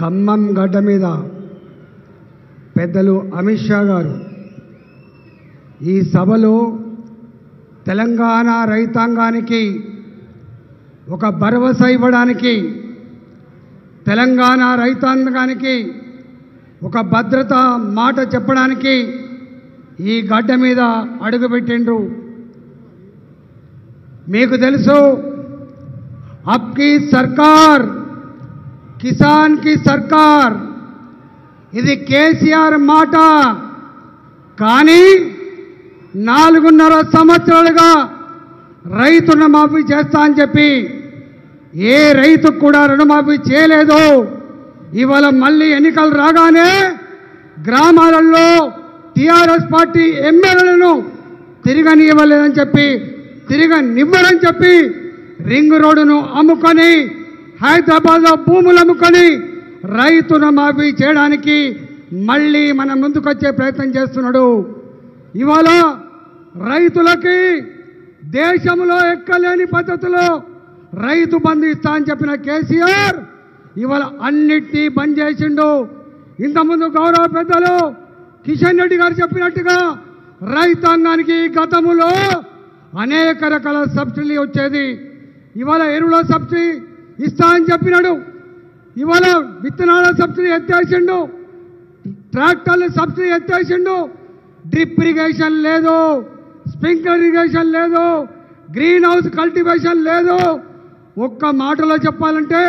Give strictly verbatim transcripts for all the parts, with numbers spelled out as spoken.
ఖమ్మం గడ్డ మీద పెద్దలు అమిత్ షా గారు ఈ సభలో తెలంగాణ రైతాంగానికి ఒక భరోసా ఇవ్వడానికి తెలంగాణ రైతాంగానికి ఒక భద్రత మాట చెప్పడానికి ఈ గడ్డ మీద అడుగుపెట్టిండు మీకు తెలుసు आपकी सरकार किसान की सरकार इधर केसीआर माटा कानी नालुगुन्नर संवत्सरालुगा रैतुनु माफी चेस्तानि चेप्पि ए रैतु कूडा ऋणमाफी चेयलेदु इवाल मल्ली एन्निकलु रागाने ग्रामालल्लो टीआरएस पार्टी एम्मेल्येलनु तिरगनियवलेदनि चेप्पि तिरगनिव्वरनि चेप्पि रिंग रोडुनु अम्मुकोनि हैदराबाद भूमुलु अम्मुकोनि रैतुरुमाफी चेयडानिकी मल्ली मन मुंदुकोच्चे प्रयत्नं चेस्तुन्नाडु इवाल रैतुलकी देशंलो एक्कलेनि पद्धतिलो रैतु बंधु इस्ता अनि चेप्पिन केसीआर इवाल अन्निटिनी बंद चेसिंडु इंत मुंदु गौरव पेद्दलु किशन रेड्डी गारु चेप्पिनट्टुगा रैतांगानिकी गतमुलो అనేక రకాల సబ్సిడీ వచ్చేది ఇవాల ఎరువుల సబ్సిడీ ఇస్తా అని చెప్పినాడు ఇవాల విత్తనాల సబ్సిడీ ఎత్తేసిండు ట్రాక్టర్ల సబ్సిడీ ఎత్తేసిండు డ్రిప్ ఇరిగేషన్ లేదు స్ప్రింక్లర్ ఇరిగేషన్ లేదు గ్రీన్ హౌస్ కల్టివేషన్ లేదు ఒక్క మాటలో చెప్పాలంటే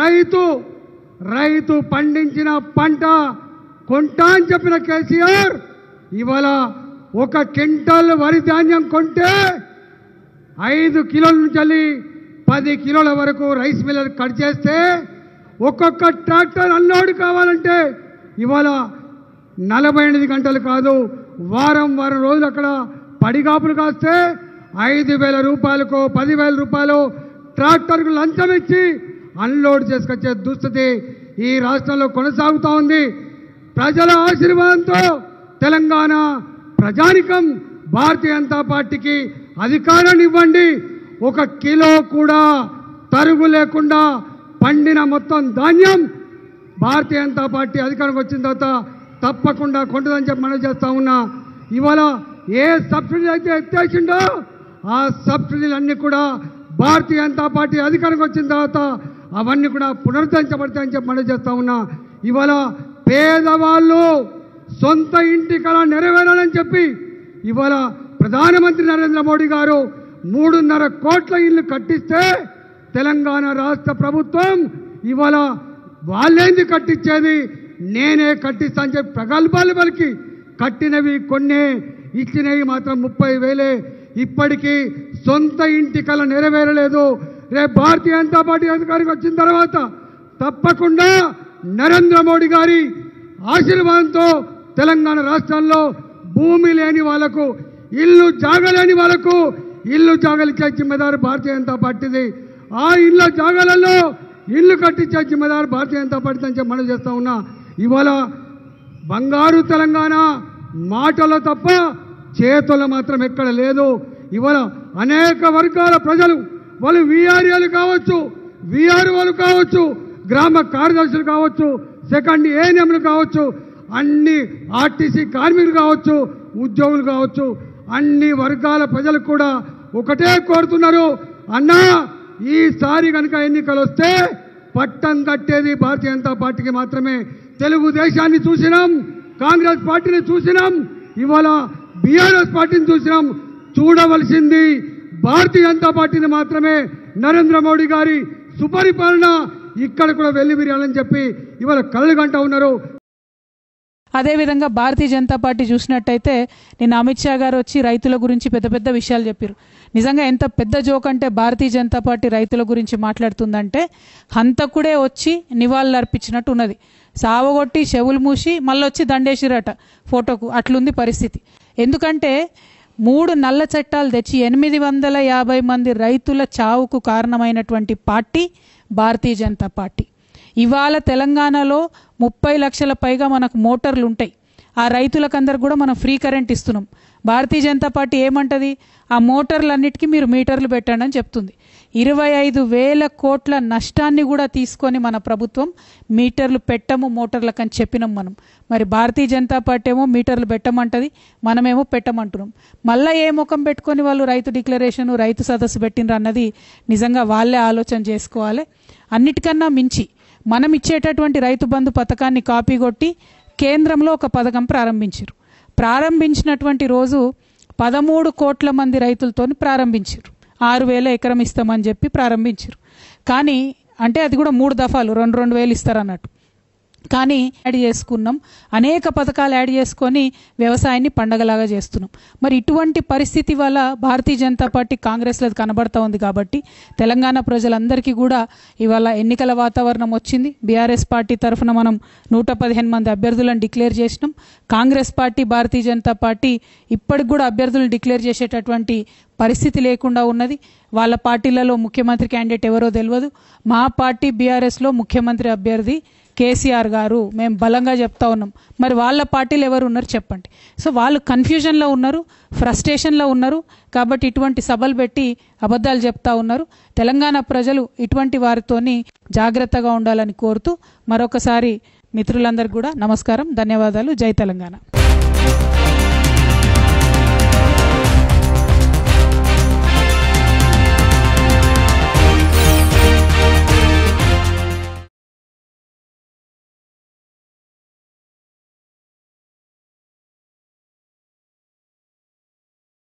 రైతు రైతు పండించిన పంట కొంట అని చెప్పిన కేసీఆర్ ఇవాల ఒక క్వింటాల్ వరి ధాన్యం కొంటే ఐదు కిలోల నుంచి పది కిలోల వరకు రైస్ మిల్లర్ కట్ చేస్తే ఒక్కొక్క ట్రాక్టర్ అన్లోడ్ కావాలంటే ఇవాల నలభై ఎనిమిది గంటలు కాదు వారం వారం రోజులు అక్కడ పడిగాపులు కాస్తే ఐదు వేల రూపాయలకు పది వేల రూపాయలు ట్రాక్టర్కు లంచం ఇచ్చి అన్లోడ్ చేసుకొచ్చే దుస్థితి ఈ రాష్ట్రంలో కొనసాగుతూ ఉంది ప్రజల ఆశీర్వాదంతో తెలంగాణ ప్రజానికం భారతీయ జనతా పార్టీకి అధికారం ఇవ్వండి ఒక కిలో కూడా తరుగు లేకుండా పండిన మొత్తం ధాన్యం భారతీయ జనతా పార్టీ అధికారం వచ్చిన తర్వాత తప్పకుండా కొంటుందని చెప్పి మనం చేస్తా ఉన్నా ఇవాల ఏ సబ్సిడీ అయితే ఎత్తేసిండో ఆ సబ్సిడీలన్నీ కూడా భారతీయ జనతా పార్టీ అధికారం వచ్చిన తర్వాత అవన్నీ కూడా పునరుద్ధరించబడతాయని చెప్పి మనం చేస్తా ఉన్నా ఇవాల పేదవాళ్ళు సొంత ఇంటి కల నెరవేరాలని చెప్పి ఇవాల ప్రధానమంత్రి నరేంద్ర మోడీ గారు మూడున్నర కోట్ల ఇల్లు కట్టిస్తే తెలంగాణ రాష్ట్ర ప్రభుత్వం ఇవాల వాళ్ళేంది కట్టించేది నేనే కట్టిస్తా అని చెప్పి ప్రగల్భాలు పలికి కట్టినవి కొన్నే ఇచ్చినవి మాత్రం ముప్పై వేలే ఇప్పటికీ సొంత ఇంటి కల నెరవేరలేదు రేపు భారతీయ జనతా పార్టీ అధికారికి వచ్చిన తర్వాత తప్పకుండా నరేంద్ర మోడీ గారి ఆశీర్వాదంతో తెలంగాణ రాష్ట్రంలో భూమి లేని వాళ్ళకు ఇల్లు జాగలేని వాళ్ళకు ఇల్లు జాగలిచ్చే జిమ్మెదారు భారతీయ జనతా పార్టీది ఆ ఇళ్ళ జాగాలలో ఇల్లు కట్టించే జిమ్మెదారు భారతీయ జనతా పార్టీ అని మనం చేస్తూ ఉన్నా ఇవాళ బంగారు తెలంగాణ మాటలో తప్ప చేతులు మాత్రం ఎక్కడ లేదు ఇవాళ అనేక వర్గాల ప్రజలు వాళ్ళు వీఆర్ఏలు కావచ్చు వీఆర్ఓలు కావచ్చు గ్రామ కార్యదర్శులు కావచ్చు సెకండ్ ఏఎన్ఎంలు కావచ్చు అన్ని ఆర్టీసీ కార్మికులు కావచ్చు ఉద్యోగులు కావచ్చు అన్ని వర్గాల ప్రజలు కూడా ఒకటే కోరుతున్నారు అన్నా ఈసారి కనుక ఎన్నికలు వస్తే పట్టం కట్టేది భారతీయ జనతా పార్టీకి మాత్రమే తెలుగుదేశాన్ని చూసినాం కాంగ్రెస్ పార్టీని చూసినాం ఇవాళ బీఆర్ఎస్ పార్టీని చూసినాం చూడవలసింది భారతీయ జనతా పార్టీని మాత్రమే నరేంద్ర మోడీ గారి సుపరిపాలన ఇక్కడ కూడా వెల్లివిరియాలని చెప్పి ఇవాళ కళ్ళు గంట ఉన్నారు అదేవిధంగా భారతీయ జనతా పార్టీ చూసినట్టయితే నిన్న అమిత్ షా గారు వచ్చి రైతుల గురించి పెద్ద పెద్ద విషయాలు చెప్పారు నిజంగా ఎంత పెద్ద జోక్ అంటే భారతీయ జనతా పార్టీ రైతుల గురించి మాట్లాడుతుందంటే హంతకుడే వచ్చి నివాళులు అర్పించినట్టు ఉన్నది సావగొట్టి చెవులు మూసి మళ్ళీ వచ్చి దండేసిరట ఫోటోకు అట్లుంది పరిస్థితి ఎందుకంటే మూడు నల్ల చట్టాలు తెచ్చి ఎనిమిది వందల యాభై మంది రైతుల చావుకు కారణమైనటువంటి పార్టీ భారతీయ జనతా పార్టీ ఇవాళ తెలంగాణలో ముప్పై లక్షల పైగా మనకు మోటార్లు ఉంటాయి ఆ రైతులకందరూ కూడా మనం ఫ్రీ కరెంట్ ఇస్తున్నాం. భారతీయ జనతా పార్టీ ఏమంటది, ఆ మోటార్లన్నిటికీ మీరు మీటర్లు పెట్టండి అని చెప్తుంది. ఇరవై ఐదు వేల కోట్ల నష్టాన్ని కూడా తీసుకొని మన ప్రభుత్వం మీటర్లు పెట్టము మోటార్లకని చెప్పినాం మనం. మరి భారతీయ జనతా పార్టీ ఏమో మీటర్లు పెట్టమంటది, మనమేమో పెట్టమంటున్నాం. మళ్ళీ ఏ ముఖం పెట్టుకొని వాళ్ళు రైతు డిక్లరేషన్ రైతు సదస్సు పెట్టినరు అన్నది నిజంగా వాళ్ళే ఆలోచన చేసుకోవాలి. అన్నిటికన్నా మించి మనం ఇచ్చేటటువంటి రైతు బంధు పథకాన్ని కాపీ కొట్టి కేంద్రంలో ఒక పథకం ప్రారంభించారు. ప్రారంభించినటువంటి రోజు పదమూడు కోట్ల మంది రైతులతో ప్రారంభించారు. ఆరు వేల ఎకరం ఇస్తామని చెప్పి ప్రారంభించారు. కానీ అంటే అది కూడా మూడు దఫాలు రెండు రెండు వేలు ఇస్తారన్నట్టు. కానీ యాడ్ చేసుకున్నాం, అనేక పథకాలు యాడ్ చేసుకొని వ్యవసాయాన్ని పండగలాగా చేస్తున్నాం. మరి ఇటువంటి పరిస్థితి వల్ల భారతీయ జనతా పార్టీ కాంగ్రెస్లో కనబడతా ఉంది. కాబట్టి తెలంగాణ ప్రజలందరికీ కూడా ఇవాళ ఎన్నికల వాతావరణం వచ్చింది. బీఆర్ఎస్ పార్టీ తరఫున మనం నూట పదిహేను మంది అభ్యర్థులను డిక్లేర్ చేసినాం. కాంగ్రెస్ పార్టీ భారతీయ జనతా పార్టీ ఇప్పటికి కూడా అభ్యర్థులను డిక్లేర్ చేసేటటువంటి పరిస్థితి లేకుండా ఉన్నది. వాళ్ళ పార్టీలలో ముఖ్యమంత్రి క్యాండిడేట్ ఎవరో తెలియదు. మా పార్టీ బీఆర్ఎస్లో ముఖ్యమంత్రి అభ్యర్థి కేసీఆర్ గారు మేము బలంగా చెప్తా ఉన్నాం. మరి వాళ్ళ పార్టీలు ఎవరు ఉన్నారు చెప్పండి. సో వాళ్ళు కన్ఫ్యూజన్లో ఉన్నారు, ఫ్రస్ట్రేషన్లో ఉన్నారు. కాబట్టి ఇటువంటి సభలు పెట్టి అబద్ధాలు చెప్తా ఉన్నారు. తెలంగాణ ప్రజలు ఇటువంటి వారితోని జాగ్రత్తగా ఉండాలని కోరుతూ మరొకసారి మిత్రులందరికీ కూడా నమస్కారం, ధన్యవాదాలు. జై తెలంగాణ.